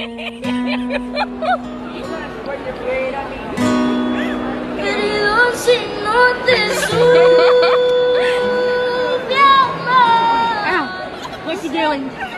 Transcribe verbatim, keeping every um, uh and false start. Querido, si no te sube, alma. Ow, what's he doing?